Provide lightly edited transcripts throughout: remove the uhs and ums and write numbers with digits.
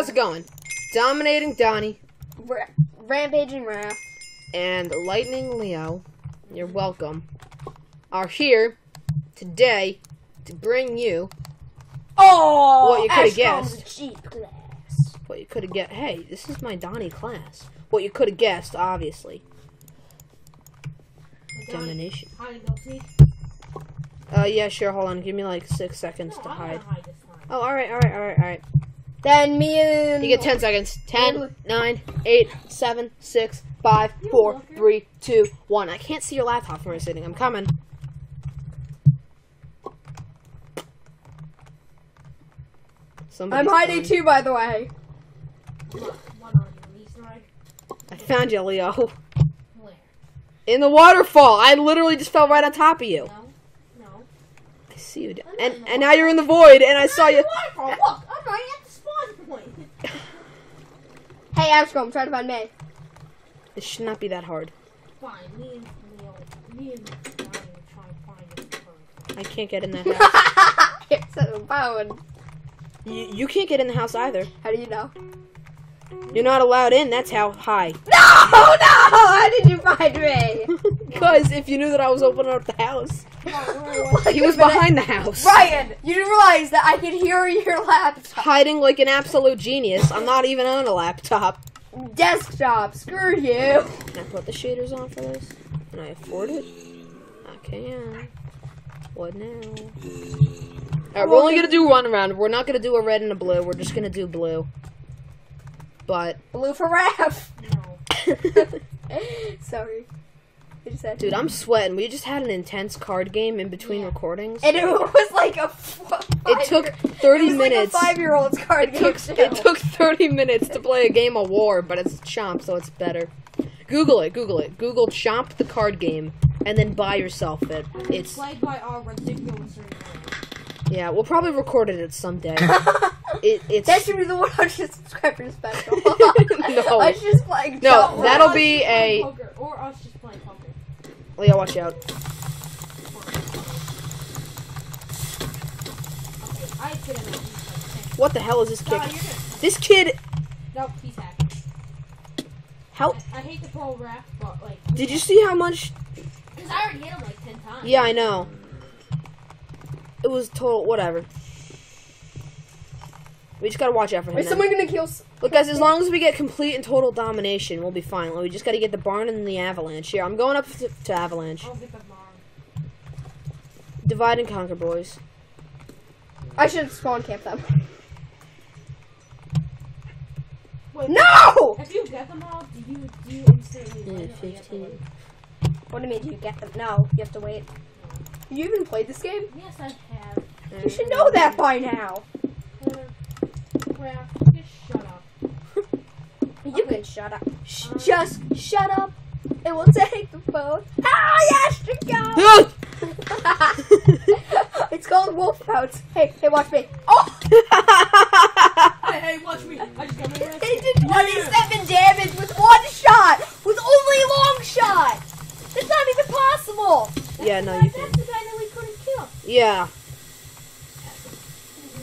how's it going? Dominating Donnie. Rampaging Raph. And Lightning Leo. You're welcome. Are here today to bring you. Oh, what you could have guessed. Cheap class. What you could have guessed. Hey, this is my Donnie class. What you could have guessed, obviously. Domination. Yeah, sure. Hold on. Give me like 6 seconds to hide. Oh, all right. Then me and... You get 10 seconds. 10, 9, 8, 7, 6, 5, 4, 3, 2, 1. I can't see your laptop from where you're sitting. I'm coming. Somebody's I'm hiding too, by the way. I found you, Leo. Where? In the waterfall. I literally just fell right on top of you. No. I see you. And now you're in the void, and I saw you. Look, I'm right at the spawn point. Hey, Abscom, try to find me. It should not be that hard. Fine, me and Leo trying to find it. I can't get in that house. It's a bone. You can't get in the house either. How do you know? You're not allowed in, that's how high. No! How did you find me? Because if you knew that I was opening up the house. He was behind the house. Ryan, you didn't realize that I could hear your laptop. Hiding like an absolute genius. I'm not even on a laptop. Desktop, screw you. Can I put the shaders on for this? Can I afford it? I can. What now? Alright, we're only gonna do one round. We're not gonna do a red and a blue. We're just gonna do blue. But blue for Raph. No. Sorry. Dude, I'm sweating. We just had an intense card game in between recordings, and it was like a. It took 30 minutes. Like a 5-year-old's card game. It took 30 minutes to play a game of war, but it's Chomp, so it's better. Google it. Google Chomp the card game, and then buy yourself it. It's played by our ridiculous. Yeah, we'll probably record it someday. It's that should be the 100 subscribers special. No, us just playing. No, that'll be a. Poker, or us just playing poker. Leo, watch out. Okay, what the hell is this kid? This kid. Nope, he's happy. How? I hate the pro rap, but like. Did you see how much? Because I already hit him like 10 times. Yeah, I know. It was total whatever. We just gotta watch out for him. Is someone gonna kill? Look, guys, as long as we get complete and total domination, we'll be fine. We just gotta get the barn and the avalanche. Here, I'm going up to avalanche. I'll get the barn. Divide and conquer, boys. I should spawn camp them. Wait, no! If you get them all, do you instantly? Yeah, 15. What do you mean? Do you get them? No, you have to wait. You even played this game? Yes, I have. You should know that by now. Well, just shut up. You can shut up. Just shut up, and we'll take the phone. Ah, yes, you go! It's called Wolf Pounce. Hey, watch me. Oh! hey, watch me. I just got my ass. They did 27 damage with one shot, with only long shot. That's not even possible. Yeah, no, you can't. Yeah.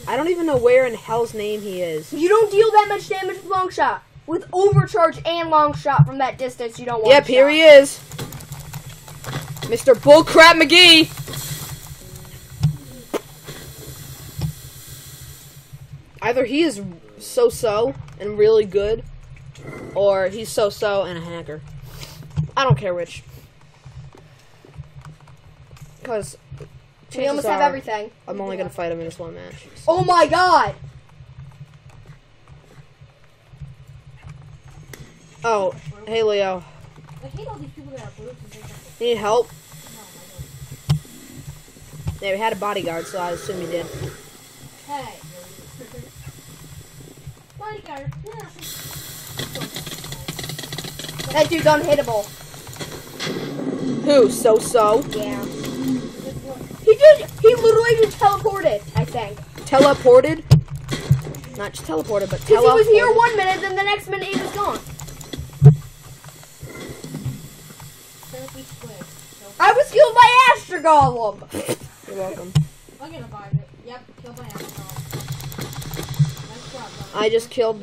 I don't even know where in hell's name he is. You don't deal that much damage with long shot. With overcharge and long shot from that distance, you don't want to. Yep, here he is. Mr. Bullcrap McGee. Either he is so-so and really good, or he's so-so and a hacker. I don't care which. Because... we almost have everything. I'm only going to fight him in this one match. So. Oh my god! Oh, hey Leo. I hate all these people that are blue. Need help? No, yeah, we had a bodyguard, so I assume you did. Hey. Bodyguard. That dude's unhittable. Who? So-so? Yeah. He literally just teleported, I think. Teleported? Not just teleported, but teleported. Because he was here 1 minute, then the next minute he was gone. I was killed by Astro Golem. You're welcome. I'm gonna buy it. Yep, killed by Astro Golem. I just killed...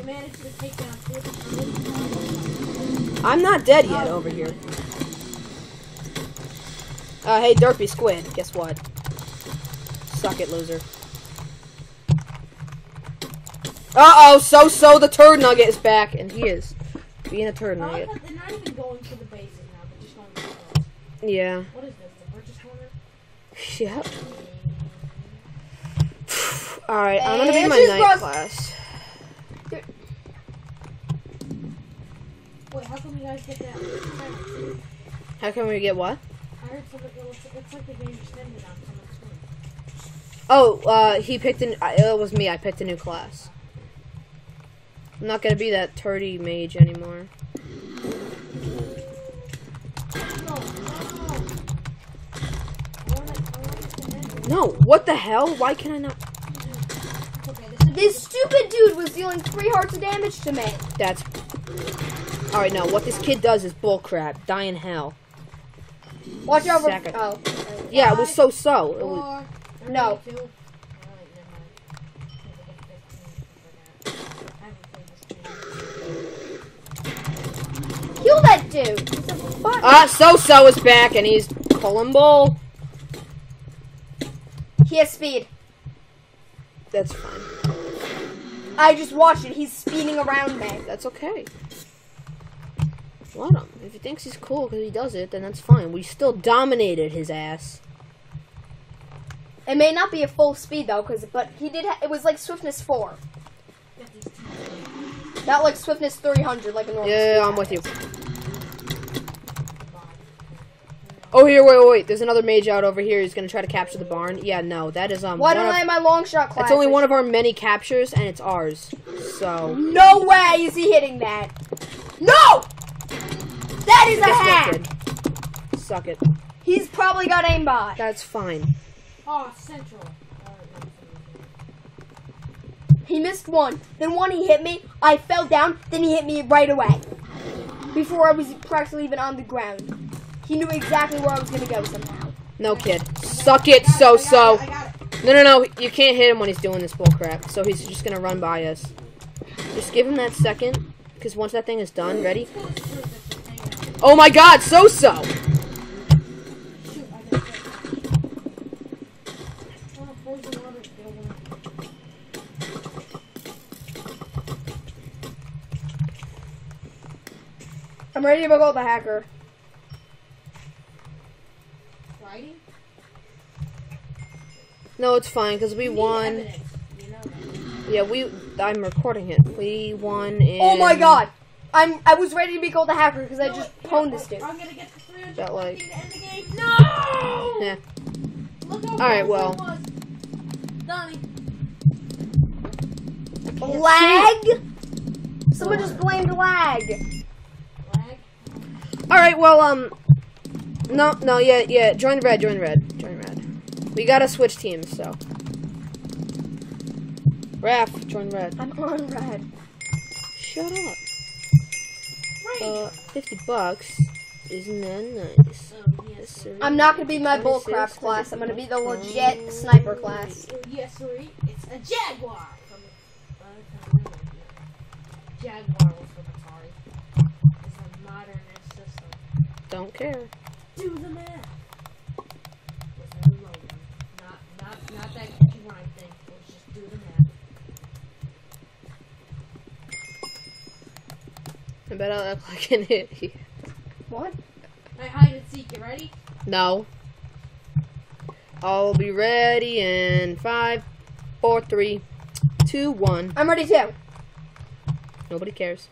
I'm not dead yet over here. Hey, Derpy Squid, guess what? Suck it, loser. Uh-oh, So-So the Turd Nugget is back, and he is being a turd nugget. They're not even going to the bases now, they're just going to the bases. Yeah. What is this, the purchase order? Yep. Alright, I'm gonna be my night class. Wait, how come you guys get that? How can we get what? I heard something, it's like the game just ended on someone's phone. Oh, he picked an, it was me, I picked a new class. I'm not gonna be that turdy mage anymore. No, what the hell? Why can I not? This stupid dude was dealing 3 hearts of damage to me. That's... Alright, no, what this kid does is bullcrap. Die in hell. Watch out for... Oh. Yeah, it was So-So. It was... No. Kill that dude! He's a fuck. Ah, So-So is back, and he's pulling bull. He has speed. That's fine. I just watched it. He's speeding around me. That's okay. Let him. If he thinks he's cool because he does it, then that's fine. We still dominated his ass. It may not be a full speed though, but he did. It was like swiftness 4. Not like swiftness 300, like a normal. Yeah, I'm with you. Oh, here, wait, there's another mage out over here. He's gonna try to capture the barn. Yeah, no, that is, Why don't I have my long shot class? It's only one of our many captures, and it's ours. So. No way is he hitting that. No! That is a hack! Suck it. He's probably got aimbot. That's fine. Oh, central. He missed one. Then one, he hit me. I fell down. Then he hit me right away. Before I was practically even on the ground. He knew exactly where I was gonna go somehow. No, kid. Suck it, So-So. No, you can't hit him when he's doing this bullcrap. So he's just gonna run by us. Just give him that second, because once that thing is done, ready? Oh my god, So-So! I'm ready to go with the hacker. No, it's fine, because we won. Evidence, you know that. Yeah, I'm recording it. We won in... Oh my god! I was ready to be called the hacker, because I just pwned this dude. I'm gonna get the 300 that, like... to end the game. No! Yeah. Alright, well. Lag? Someone just blamed lag. Lag? Alright, well, No, yeah, join red. We gotta switch teams, so. Raph, join red. I'm on red. Shut up. Right. $50 isn't that nice? Yes, I'm not gonna be my bullcrap class, I'm gonna be the legit sniper class. Yes, sir, it's a Jaguar! Jaguar was from Atari. It's a modern system. Don't care. Do the math. Not that grind thing. Let's just do the math. I bet I'll act like an idiot. What? I hide and seek. You ready? No. I'll be ready in 5, 4, 3, 2, 1. I'm ready too. Nobody cares.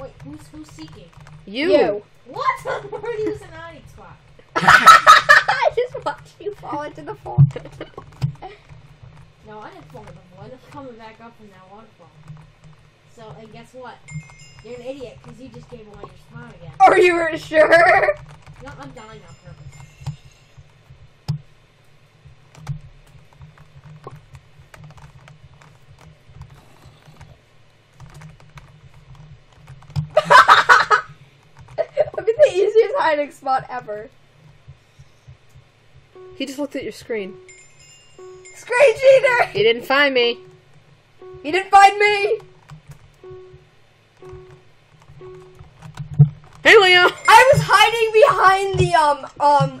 Wait, who's seeking? You. What? I'm already using an audience clock. I just watched you fall into the floor. No, I didn't fall into the floor. I'm coming back up from that waterfall. So, and guess what? You're an idiot because you just gave away your spawn again. Are you sure? No, I'm dying on purpose. Hiding spot ever. He just looked at your screen. Screen cheater! He didn't find me. He didn't find me! Hey, Leo! I was hiding behind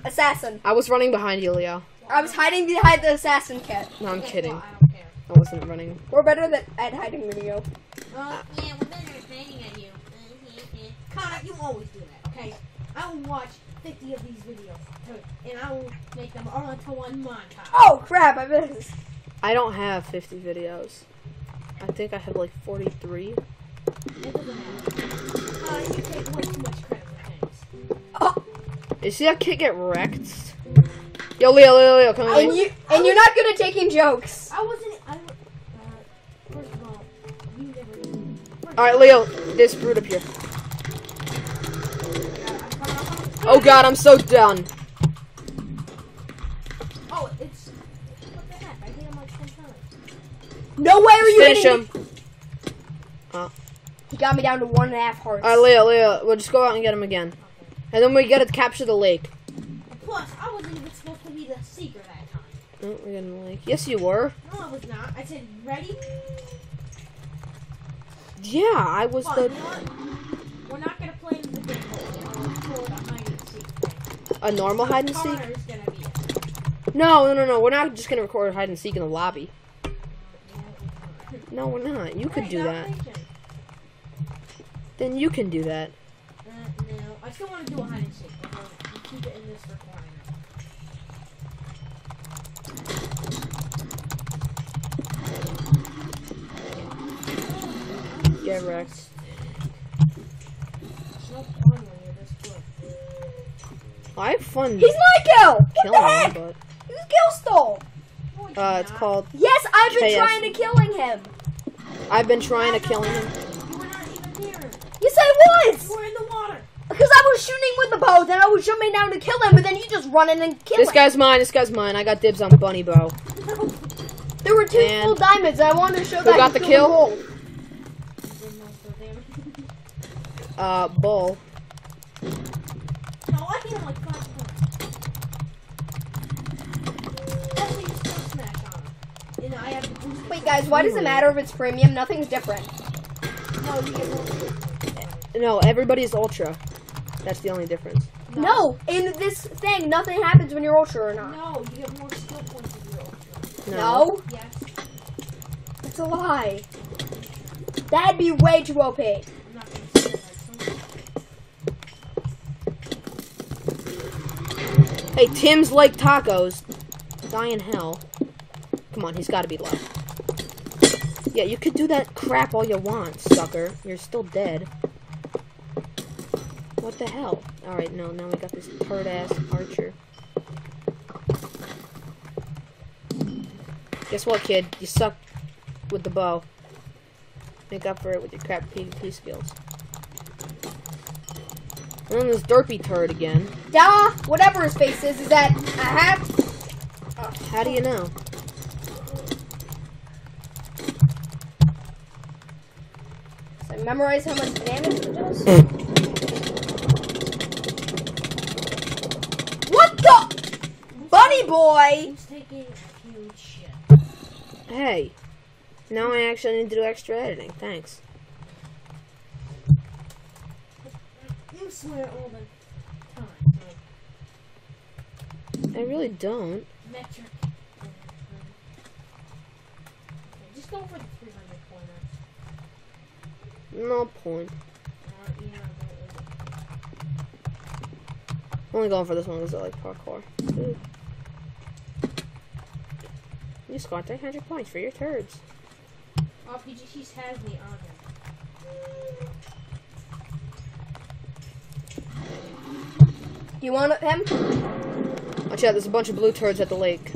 the, assassin. I was running behind you, Leo. I was hiding behind the assassin cat. No, I'm kidding. No, I don't care. I wasn't running. We're better than at hiding than you. Yeah, we're better at banging at you. Connor, you always do that, okay? I will watch 50 of these videos, and I will make them all into one montage. Oh, crap, I missed. I don't have 50 videos. I think I have, like, 43. It doesn't matter. You take way too much credit for things. Oh! You see, I can't get wrecked. Yo, Leo, come on. And you're not good at taking jokes. First of all, you never did. Alright, Leo, this brute up here. Oh god, I'm so done. Oh, it's... What the heck? I hit him like 10 times. No way are you hitting him! He got me down to 1.5 hearts. Alright, Leo, we'll just go out and get him again. Okay. And then we gotta capture the lake. Plus, I wasn't even supposed to be the seeker that time. Oh, we're getting the lake. Yes, you were. No, I was not. I said, ready? Yeah, I was the... You know we're not gonna play the game. A normal hide and seek? No. We're not just gonna record hide and seek in the lobby. No, we're not. You could do that. Then you can do that. No, I still want to do a hide and seek. You keep it in this recording. Get wrecked. I have fun. He's not Gil! What the heck? Him, but... He's Gil stole! It's called... Yes, I've been trying to killing him! I've been trying to killing him. You were not even here. Yes, I was! You were in the water. Because I was shooting with the bow, then I was jumping down to kill him, but then you just run in and kill him. This guy's mine. I got dibs on bunny bow. There were two full diamonds, and I wanted to show that I got the kill. Bull. No, I hit him like 5 times. That's what you still smash on him. And I have to boost it. Wait, guys, why does it matter if it's premium? Nothing's different. No, you get ultra. No, everybody's ultra. That's the only difference. No, in this thing, nothing happens when you're ultra or not. No, you get more skill points if you're ultra. No? Yes. That's a lie. That'd be way too OP. Hey, Tim's like tacos. Die in hell. Come on, he's gotta be low. Yeah, you could do that crap all you want, sucker. You're still dead. What the hell? Alright, no, now we got this turd-ass archer. Guess what, kid? You suck with the bow. Make up for it with your crap PvP skills. And then this derpy turd again. Duh! Whatever his face is that a hat? How do you know? So memorize how much damage it does? What the? Bunny boy! He's taking a huge shit. Hey. Now I actually need to do extra editing. Thanks. I swear all the time. I really don't. Metric. Just go for the 300 pointer. No point. I'm only going for this one because I like parkour. Ooh. You scored 300 points for your turds. RPGs has me on him. You want him? Watch out, there's a bunch of blue turds at the lake.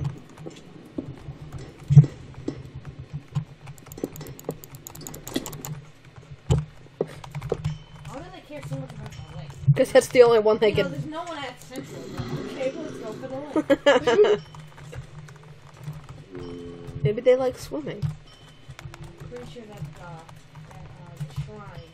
Why do they care so much about the lake? Because that's the only one they can. There's no one at Central. Okay, let's go for the lake. Maybe they like swimming. I'm pretty sure that the shrine.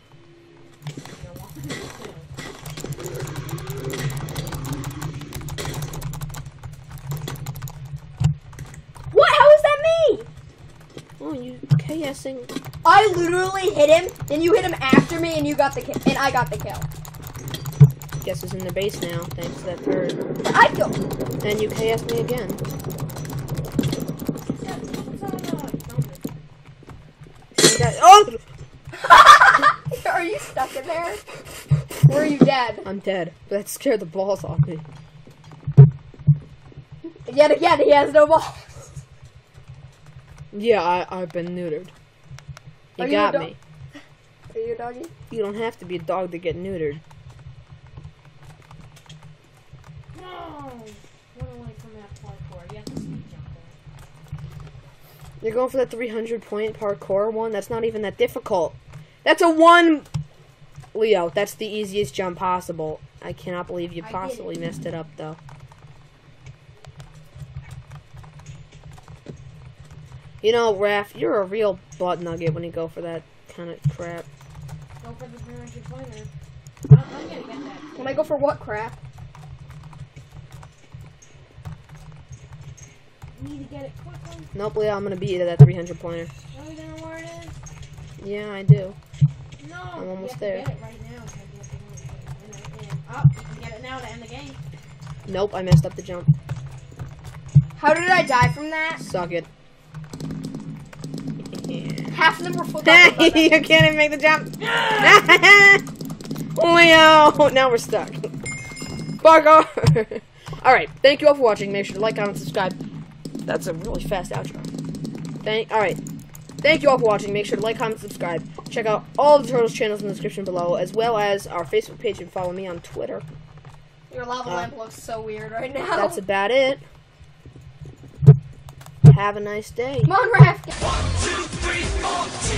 What? How is that me? Oh, you. Okay. KSing. I literally hit him, then you hit him after me, and you got the kill, and I got the kill. Guess is in the base now, thanks to that bird. I killed him. And you KS me again. Oh! Are you stuck in there? Or are you dead? I'm dead. That scared the balls off me. Yet again, he has no balls. Yeah, I've been neutered. You got me. Are you a doggy? You don't have to be a dog to get neutered. No! Run away from that parkour. You have to speed jump. You're going for that 300-point parkour one? That's not even that difficult. That's a one! Leo, that's the easiest jump possible. I cannot believe you possibly messed it up, though. You know, Raph, you're a real butt nugget when you go for that kind of crap. Go for the 300-pointer. I'm gonna get that. When I go for what crap? You need to get it quickly. Nope, Leo, I'm gonna beat you to that 300-pointer. Oh, you don't know where it is? Yeah, I do. No, I'm almost there. Get it right now, you have to win. Oh, you can get it now to end the game. Nope, I messed up the jump. How did I die from that? Suck it. Half of them were full. You can't even make the jump. Leo, now we're stuck. Barker. All right, thank you all for watching. Make sure to like, comment, and subscribe. That's a really fast outro. All right, thank you all for watching. Make sure to like, comment, and subscribe. Check out all the Turtles channels in the description below, as well as our Facebook page, and follow me on Twitter. Your lava lamp looks so weird right now. That's about it. Have a nice day. Come on, Raph. 1, 2, 3, 4, 2.